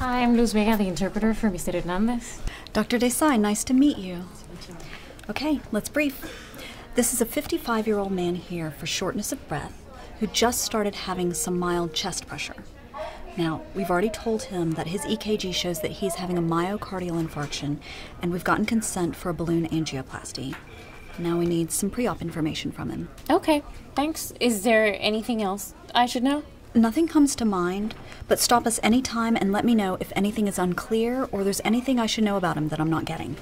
Hi, I'm Luz Vega, the interpreter for Mr. Hernandez. Dr. Desai, nice to meet you. Okay, let's brief. This is a 55-year-old man here for shortness of breath who just started having some mild chest pressure. Now, we've already told him that his EKG shows that he's having a myocardial infarction, and we've gotten consent for a balloon angioplasty. Now we need some pre-op information from him. Okay, thanks. Is there anything else I should know? Nothing comes to mind, but stop us anytime and let me know if anything is unclear or there's anything I should know about him that I'm not getting.